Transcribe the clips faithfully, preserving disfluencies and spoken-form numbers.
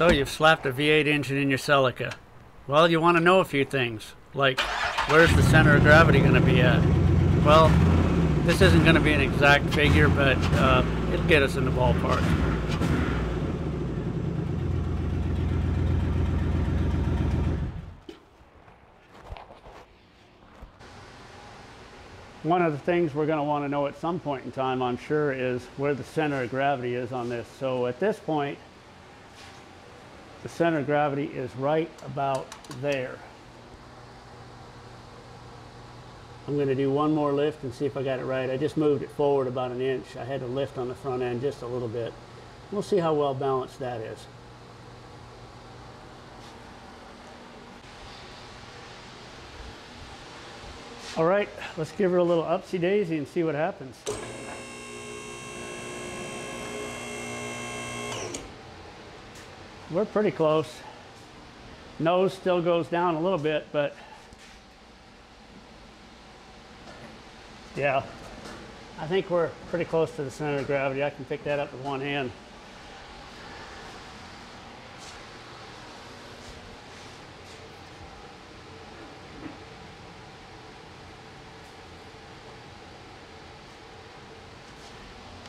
So you've slapped a V eight engine in your Celica. Well, you want to know a few things, like where's the center of gravity going to be at? Well, this isn't going to be an exact figure, but uh, it'll get us in the ballpark. One of the things we're going to want to know at some point in time, I'm sure, is where the center of gravity is on this. So at this point, the center of gravity is right about there. I'm going to do one more lift and see if I got it right. I just moved it forward about an inch. I had to lift on the front end just a little bit. We'll see how well balanced that is. All right, let's give her a little upsy-daisy and see what happens. We're pretty close. Nose still goes down a little bit, but yeah, I think we're pretty close to the center of gravity. I can pick that up with one hand.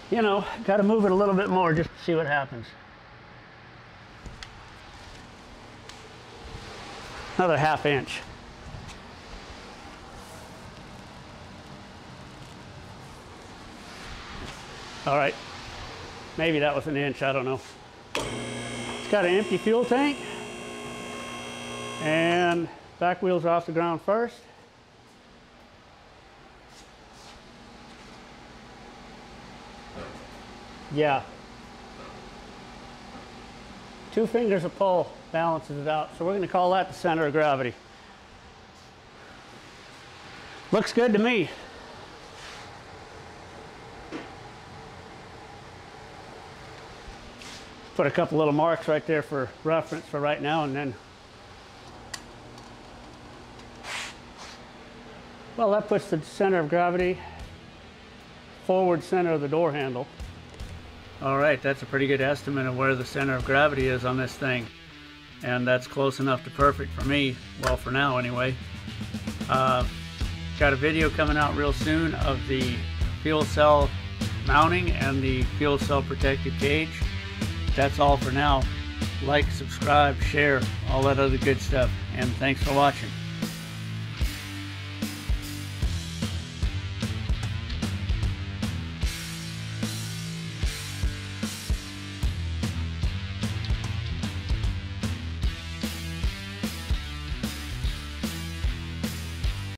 You know, got to move it a little bit more just to see what happens. Another half inch. All right, maybe that was an inch, I don't know. It's got an empty fuel tank. And back wheels are off the ground first. Yeah. Two fingers of pull balances it out. So we're going to call that the center of gravity. Looks good to me. Put a couple little marks right there for reference for right now, and then, well, that puts the center of gravity forward center of the door handle. All right, that's a pretty good estimate of where the center of gravity is on this thing. And that's close enough to perfect for me, well, for now anyway. Uh, got a video coming out real soon of the fuel cell mounting and the fuel cell protective cage. That's all for now. Like, subscribe, share, all that other good stuff. And thanks for watching.